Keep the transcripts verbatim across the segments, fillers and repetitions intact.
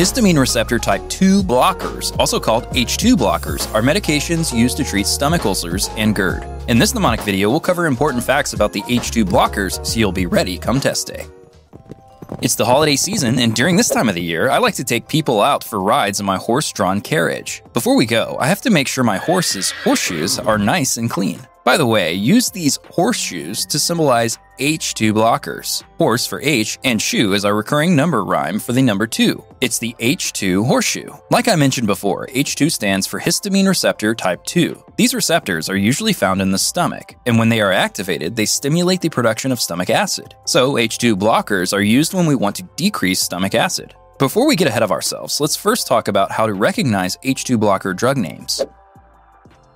Histamine receptor type two blockers, also called H two blockers, are medications used to treat stomach ulcers and GERD. In this mnemonic video, we'll cover important facts about the H two blockers so you'll be ready come test day. It's the holiday season, and during this time of the year, I like to take people out for rides in my horse-drawn carriage. Before we go, I have to make sure my horse's horseshoes are nice and clean. By the way, use these horseshoes to symbolize H two blockers. Horse for H and shoe is our recurring number rhyme for the number two. It's the H two horseshoe. Like I mentioned before, H two stands for histamine receptor type two. These receptors are usually found in the stomach, and when they are activated, they stimulate the production of stomach acid. So H two blockers are used when we want to decrease stomach acid. Before we get ahead of ourselves, let's first talk about how to recognize H two blocker drug names.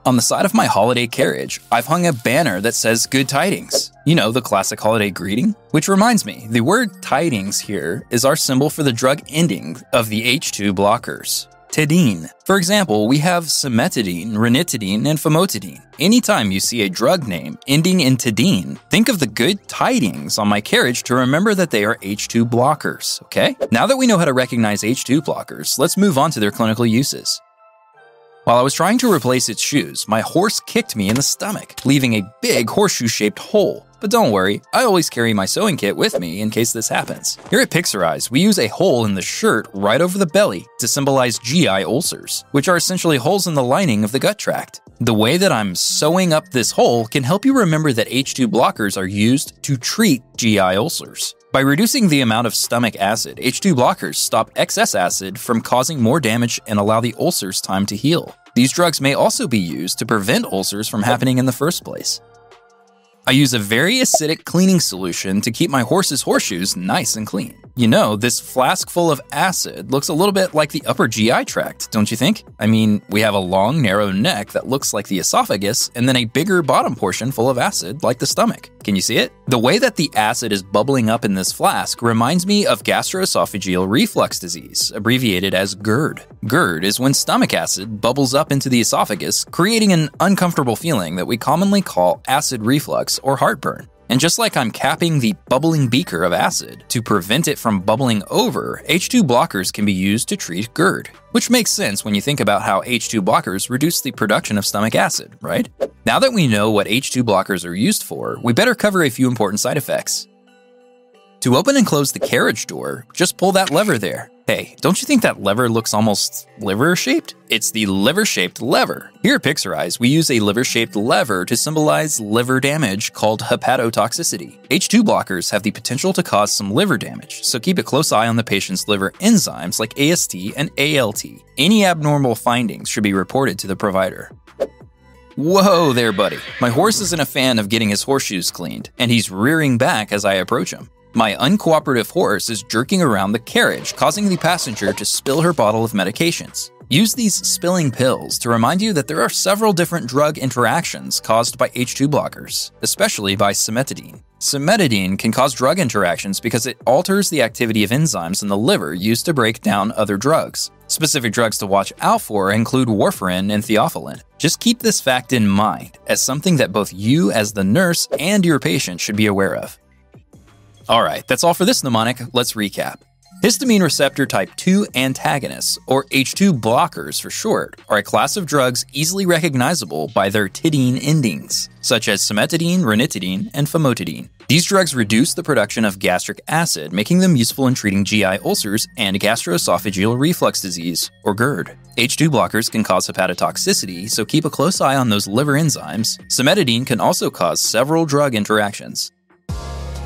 On the side of my holiday carriage, I've hung a banner that says good tidings. You know, the classic holiday greeting? Which reminds me, the word tidings here is our symbol for the drug ending of the H two blockers. Tidine. For example, we have cimetidine, ranitidine, and famotidine. Anytime you see a drug name ending in tidine, think of the good tidings on my carriage to remember that they are H two blockers, okay? Now that we know how to recognize H two blockers, let's move on to their clinical uses. While I was trying to replace its shoes, my horse kicked me in the stomach, leaving a big horseshoe-shaped hole. But don't worry, I always carry my sewing kit with me in case this happens. Here at Pixarize, we use a hole in the shirt right over the belly to symbolize G I ulcers, which are essentially holes in the lining of the gut tract. The way that I'm sewing up this hole can help you remember that H two blockers are used to treat G I ulcers. By reducing the amount of stomach acid, H two blockers stop excess acid from causing more damage and allow the ulcers time to heal. These drugs may also be used to prevent ulcers from happening in the first place. I use a very acidic cleaning solution to keep my horse's horseshoes nice and clean. You know, this flask full of acid looks a little bit like the upper G I tract, don't you think? I mean, we have a long, narrow neck that looks like the esophagus and then a bigger bottom portion full of acid like the stomach. Can you see it? The way that the acid is bubbling up in this flask reminds me of gastroesophageal reflux disease, abbreviated as GERD. GERD is when stomach acid bubbles up into the esophagus, creating an uncomfortable feeling that we commonly call acid reflux or heartburn. And just like I'm capping the bubbling beaker of acid to prevent it from bubbling over, H two blockers can be used to treat GERD, which makes sense when you think about how H two blockers reduce the production of stomach acid, right? Now that we know what H two blockers are used for, we better cover a few important side effects. To open and close the carriage door, just pull that lever there. Hey, don't you think that lever looks almost liver-shaped? It's the liver-shaped lever. Here at Pixarize, we use a liver-shaped lever to symbolize liver damage called hepatotoxicity. H two blockers have the potential to cause some liver damage, so keep a close eye on the patient's liver enzymes like A S T and A L T. Any abnormal findings should be reported to the provider. Whoa there, buddy. My horse isn't a fan of getting his horseshoes cleaned, and he's rearing back as I approach him. My uncooperative horse is jerking around the carriage, causing the passenger to spill her bottle of medications. Use these spilling pills to remind you that there are several different drug interactions caused by H two blockers, especially by cimetidine. Cimetidine can cause drug interactions because it alters the activity of enzymes in the liver used to break down other drugs. Specific drugs to watch out for include warfarin and theophylline. Just keep this fact in mind as something that both you as the nurse and your patient should be aware of. Alright, that's all for this mnemonic, let's recap. Histamine receptor type two antagonists, or H two blockers for short, are a class of drugs easily recognizable by their tidine endings, such as cimetidine, ranitidine, and famotidine. These drugs reduce the production of gastric acid, making them useful in treating G I ulcers and gastroesophageal reflux disease, or GERD. H two blockers can cause hepatotoxicity, so keep a close eye on those liver enzymes. Cimetidine can also cause several drug interactions.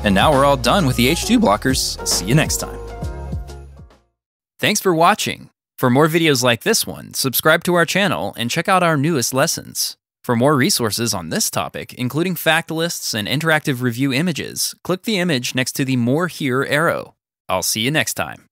And now we're all done with the H two blockers. See you next time. Thanks for watching. For more videos like this one, subscribe to our channel and check out our newest lessons. For more resources on this topic, including fact lists and interactive review images, click the image next to the More Here arrow. I'll see you next time.